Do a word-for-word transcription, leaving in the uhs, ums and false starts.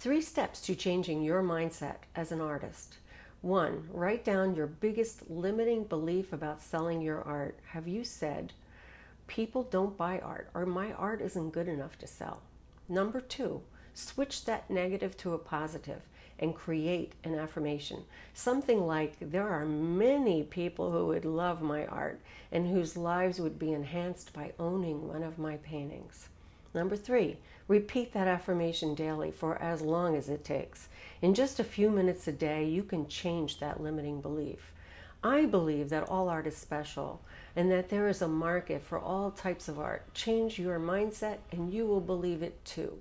Three steps to changing your mindset as an artist. One, write down your biggest limiting belief about selling your art. Have you said, people don't buy art, or my art isn't good enough to sell? Number two, switch that negative to a positive and create an affirmation. Something like, there are many people who would love my art and whose lives would be enhanced by owning one of my paintings. Number three, repeat that affirmation daily for as long as it takes. In just a few minutes a day, you can change that limiting belief. I believe that all art is special and that there is a market for all types of art. Change your mindset and you will believe it too.